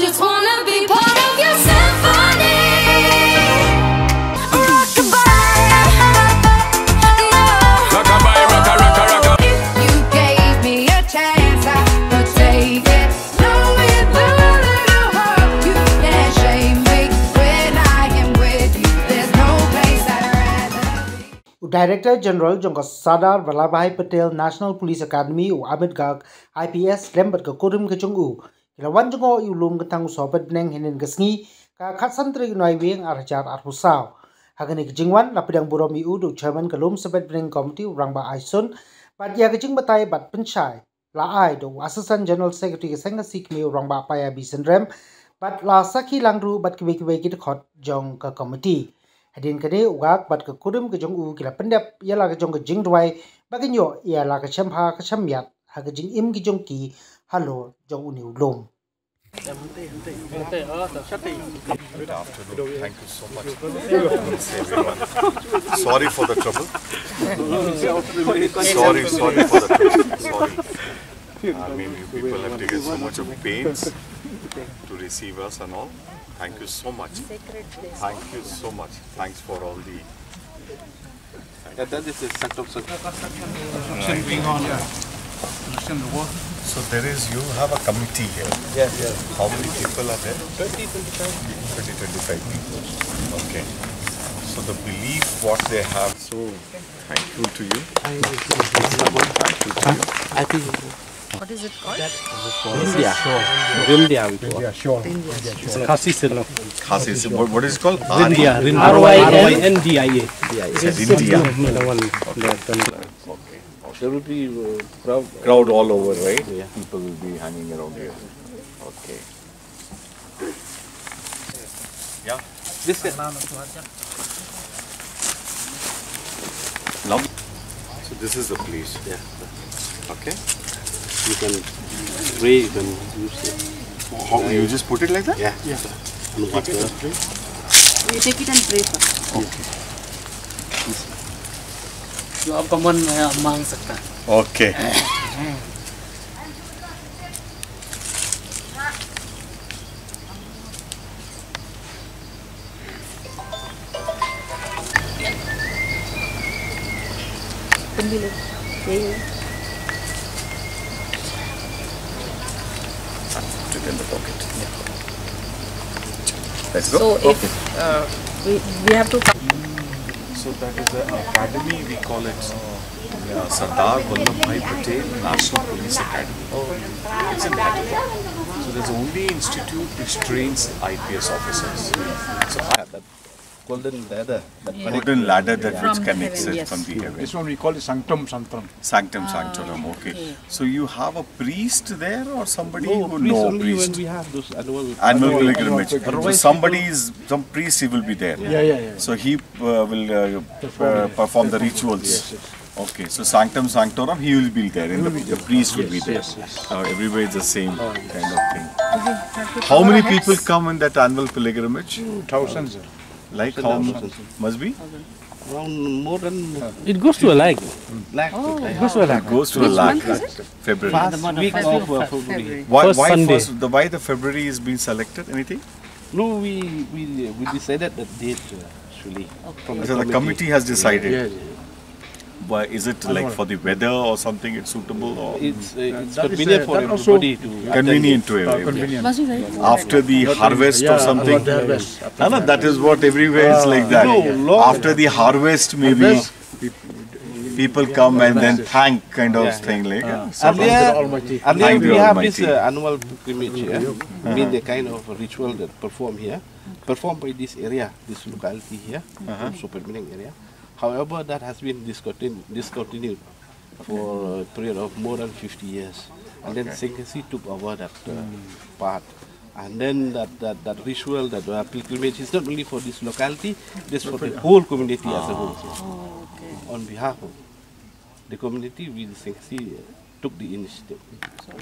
just wanna be part of your symphony. Rock-a-bye, rock-a, rock-a, rock-a. If you gave me a chance, I would take it. Know it better to hurt you than shame me. When I am with you, there's no place I'd rather be. Director General Jonga Sardar Vallabhbhai Patel National Police Academy u Amitgak IPS Lembert ka Kurim ka Chungu. Lawan jungo ilum ketang sobat neng henen kesni ka khatsantri noi wing archar arhusau hagani jingwan lapidang buromi udu chairman kalum sobat neng committee rangba aison patya kejing batai bat penchai la ai do assistant general secretary Sengkhasi me rangba paya bisenrem bat la sakhi langru bat kwe kit khot jong ka committee hadin kade ugak bat ka kurum ke jong u kila pendap yala ke jong ke jing dwai baginyo yala ke champha ka chamyat hagajing im ke jong ki halo jong uniu lom. Good afternoon. Thank you so much. Sorry for the trouble. Sorry for the trouble. Sorry. I mean, you people have taken so much of pains to receive us and all. Thank you so much. Thank you so much. Thanks for all the. That is a set of construction going on. Construction the work. So there is, you have a committee here. Yes, yes. How many people are there? 20-25 people. Okay. So the belief what they have. So thankful to you. Thankful to you. What is it called? India. Sure. Khasi syllable. Khasi syllable. What is it called? India. RYNDIA. It's India. Okay. There will be crowd all over, right? Yeah. People will be hanging around here. Okay. Yeah. This is so this is the place. Yeah. Okay. You can raise and use it. How, you just put it like that? Yeah. Yeah. You take it and pray first. Okay. जो आपका मन है आप मांग सकता है। Okay. तुम भी लो, यही है। Put it in the pocket. Let's go. So if we have to. So that is the academy, we call it Sardar Vallabhbhai Patel National Police Academy. Oh. It's in Hyderabad. So there's only institute which trains IPS officers. So that golden ladder, that which connects it from the heaven. This one we call it Sanctum Sanctorum. Sanctum Sanctorum. Okay. So you have a priest there or somebody who knows priest? When we have those annual pilgrimage. So somebody is, some priest, he will be there. Yeah. So he will perform the rituals. Yes. Okay. So Sanctum Sanctorum, he will be there, and the priest will be there. Yes. Everywhere is the same kind of thing. How many people come in that annual pilgrimage? Thousands. Like how must be? Around more than. It goes to a lakh. It goes to a lakh. February. First week of February. Why the February is being selected? Anything? No, we decided the date actually. Okay. So the committee has decided. Yeah. Why is it like for the weather or something? It's suitable or it's convenient for everybody to convenient to everyone. After the harvest or something. No, that is what everywhere is like that. No, after the harvest, maybe people come and then thank kind of thing like. Earlier we have this annual pilgrimage. I mean the kind of ritual that performed by this area, this locality here, super meaning area. However, that has been discontinued for a period of more than 50 years. And then Sengkhasi took over that part. And then that ritual, that pilgrimage is not only for this locality, it's for the whole community as a whole. Oh, okay. On behalf of the community, we Sengkhasi took the initiative.